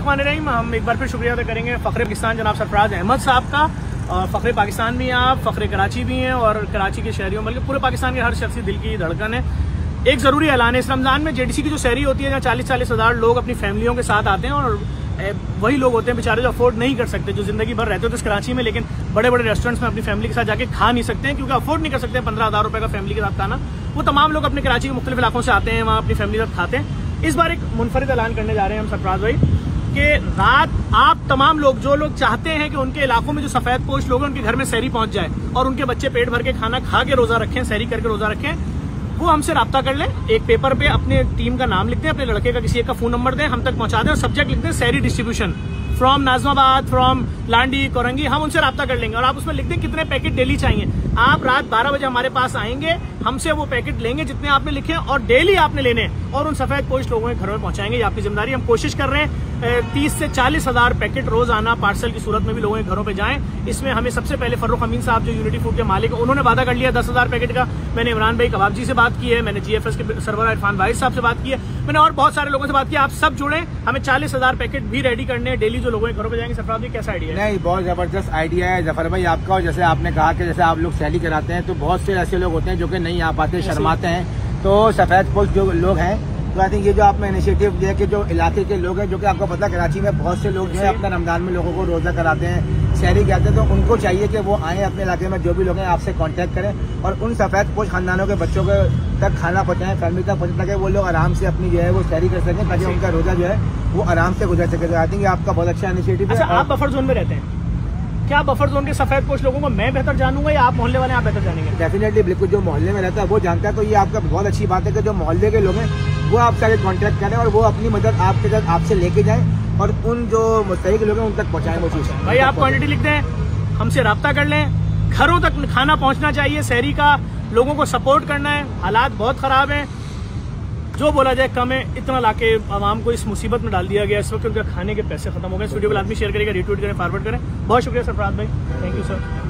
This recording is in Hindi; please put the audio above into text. बिस्मिल्लाहिर्रहमानिर्रहीम। हम एक बार फिर शुक्रिया अदा करेंगे फ़ख्रे पाकिस्तान जनाब सरफराज अहमद साहब का। और फ़ख्रे पाकिस्तान भी हैं आप, फ़ख्रे कराची भी हैं और कराची के शहरियों बल्कि पूरे पाकिस्तान के हर शख्स की दिल की धड़कन है। एक ज़रूरी ऐलान है, इस रमज़ान में जेडीसी की जो सहरी होती है जहाँ 40-40 हज़ार लोग अपनी फैमिलियों के साथ आते हैं और वही लोग होते हैं बेचारे जो अफोर्ड नहीं कर सकते, जो जिंदगी भर रहते हैं तो इस कराची में लेकिन बड़े बड़े रेस्टोरेंट्स में अपनी फैमिली के साथ जाके खा नहीं सकते हैं क्योंकि अफोर्ड नहीं कर सकते हैं 15,000 रुपये का फैमिली के साथ खाना। वो तमाम लोग अपने कराची के मुख्तलिफ इलाकों से आते हैं, वहाँ अपनी फैमिली के साथ खाते हैं। इस बार एक मुनफरद ऐलान करने जा रहे हैं हम सरफराज भाई कि रात आप तमाम लोग जो लोग चाहते हैं कि उनके इलाकों में जो सफेद पोश लोग हैं उनके घर में सहरी पहुंच जाए और उनके बच्चे पेट भर के खाना खा के रोजा रखें, सहरी करके रोजा रखें, वो हमसे रब्ता कर लें। एक पेपर पे अपने टीम का नाम लिख दें, अपने लड़के का किसी एक का फोन नंबर दें, हम तक पहुंचा दें और सब्जेक्ट लिख दें सहरी distribution from Nazimabad, from Landhi, Korangi. हम उनसे रब्ता कर लेंगे और आप उसमें लिख दें कितने पैकेट डेली चाहिए। आप रात 12 बजे हमारे पास आएंगे, हमसे वो पैकेट लेंगे जितने आपने लिखे और डेली आपने लेने और उन सफेद पोश लोगों के घरों में पहुंचाएंगे। ये आपकी जिम्मेदारी। हम कोशिश कर रहे हैं 30 से 40 हज़ार पैकेट रोजाना पार्सल की सूरत में भी लोगों के घरों पर जाएं। इसमें हमें सबसे पहले फर्रुख अमीन साहब जो यूनिटी फूड के मालिक हैं उन्होंने वादा कर लिया 10,000 पैकेट का। मैंने इमरान भाई कबाबजी से बात की है, मैंने GFS के सरवर इरफान भाई साहब से बात की है, मैंने और बहुत सारे लोगों से बात की। आप सब जुड़े, हमें 40,000 पैकेट भी रेडी करने हैं डेली जो लोगों के घरों पर जाएंगे। सरफराज जी कैसा आइडिया है? नहीं, बहुत जबरदस्त आइडिया है जफर भाई आपका। और जैसे आपने कहा कि जैसे आप लोग सहरी कराते हैं तो बहुत से ऐसे लोग होते हैं जो कि नहीं आ पाते, शर्माते हैं, तो सफेद पोश जो लोग हैं तो आई थिंक ये जो आपने इनिशिएटिव लिया कि जो इलाके के लोग हैं जो कि आपको पता है कराची में बहुत से लोग जो है अपना रमजान में लोगों को रोजा कराते हैं, सहरी कहते हैं, तो उनको चाहिए कि वो आएँ अपने इलाके में जो भी लोग हैं आपसे कॉन्टैक्ट करें और उन सफेद पोश खानदानों के बच्चों के तक खाना पहुँचाएं, फैमिली तक पहुँचा के वो लोग आराम से अपनी जो है वो सहरी कर सकें ताकि उनका रोजा जो है वो आराम से गुजर सके। तो आई थिंक ये आपका बहुत अच्छा इनिशिएटिव है। आप बफर जोन में रहते हैं, क्या बफर जोन के सफेद पोश लोगों को मैं बेहतर जानूंगा या आप मोहल्ले वाले आप बेहतर जानेंगे? डेफिनेटली, बिल्कुल, जो मोहल्ले में रहता है वो जानता है। तो ये आपका बहुत अच्छी बात है कि जो मोहल्ले के लोग हैं वो आपसे आगे कॉन्टैक्ट करें और वो अपनी मदद आपके साथ आपसे लेके जाएं और उन जो मुस्तहिक लोग हैं उन तक पहुँचाएं वो चीज़। भाई आप क्वान्टिटी लिख दें, हमसे रब्ता कर लें, घरों तक खाना पहुँचना चाहिए, सहरी का लोगों को सपोर्ट करना है। हालात बहुत ख़राब हैं, जो बोला जाए कम है, इतना लाके आवाम को इस मुसीबत में डाल दिया गया। इस वक्त उनका खाने के पैसे खत्म हो गए। इस वीडियो को लाजमी शेयर करेगा, रिट्वीट करें, फॉरवर्ड करें। बहुत शुक्रिया सरफराज भाई, थैंक यू सर।